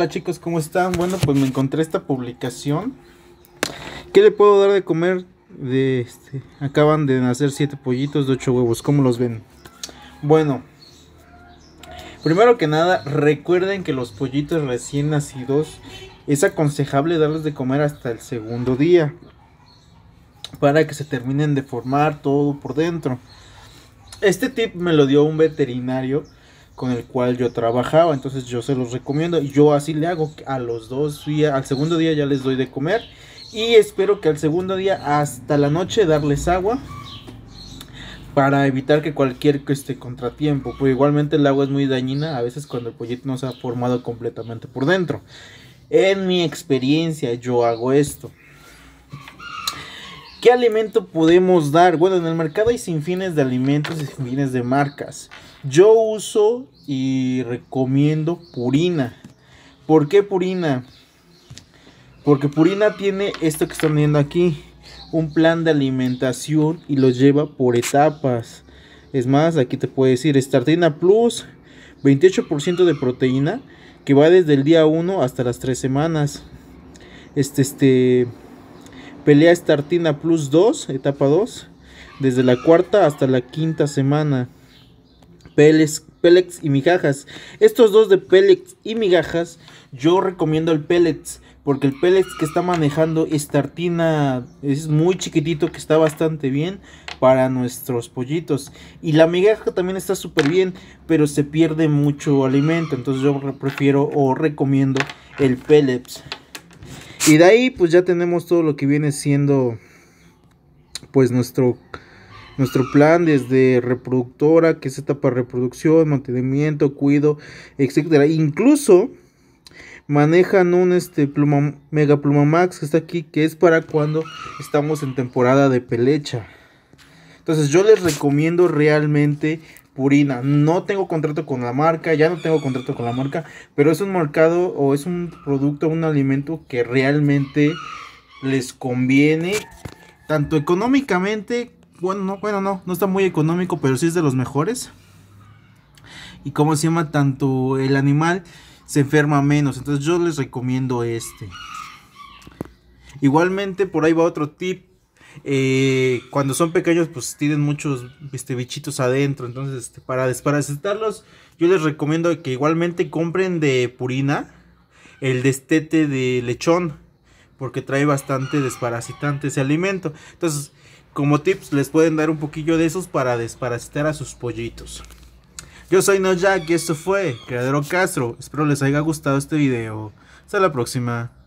Hola chicos, ¿cómo están? Bueno, pues me encontré esta publicación. ¿Qué le puedo dar de comer? Acaban de nacer 7 pollitos de 8 huevos. ¿Cómo los ven? Bueno, primero que nada, recuerden que los pollitos recién nacidos es aconsejable darles de comer hasta el segundo día, para que se terminen de formar todo por dentro. Este tip me lo dio un veterinario con el cual yo trabajaba, entonces yo se los recomiendo. Yo así le hago a los dos días, al segundo día ya les doy de comer. Y espero que al segundo día hasta la noche darles agua, para evitar que cualquier contratiempo, pues igualmente el agua es muy dañina a veces cuando el pollito no se ha formado completamente por dentro. En mi experiencia yo hago esto. ¿Qué alimento podemos dar? Bueno, en el mercado hay sin fines de alimentos y sin fines de marcas. Yo uso y recomiendo Purina. ¿Por qué Purina? Porque Purina tiene esto que están viendo aquí, un plan de alimentación, y lo lleva por etapas. Es más, aquí te puede decir Startena Plus, 28% de proteína, que va desde el día 1 hasta las 3 semanas. Pelea Startena Plus 2, etapa 2, desde la cuarta hasta la quinta semana. Pelex y migajas. Estos dos de Pelex y migajas, yo recomiendo el Pelex, porque el Pelex que está manejando Startena es muy chiquitito, que está bastante bien para nuestros pollitos. Y la migaja también está súper bien, pero se pierde mucho alimento, entonces yo prefiero o recomiendo el Pelex. Y de ahí pues ya tenemos todo lo que viene siendo pues nuestro plan, desde reproductora, que es etapa de reproducción, mantenimiento, cuido, etcétera. Incluso manejan un Mega Pluma Max, que está aquí, que es para cuando estamos en temporada de pelecha. Entonces yo les recomiendo realmente Purina. No tengo contrato con la marca, ya no tengo contrato con la marca, pero es un mercado, o es un producto, un alimento que realmente les conviene, tanto económicamente, no está muy económico, pero sí es de los mejores. Y como se llama, tanto el animal se enferma menos, entonces yo les recomiendo este. Igualmente por ahí va otro tip. Cuando son pequeños pues tienen muchos bichitos adentro, entonces para desparasitarlos yo les recomiendo que igualmente compren de Purina el destete de lechón, porque trae bastante desparasitante ese alimento. Entonces como tips les pueden dar un poquillo de esos para desparasitar a sus pollitos. Yo soy No Jack y esto fue Criadero Castro. Espero les haya gustado este video. Hasta la próxima.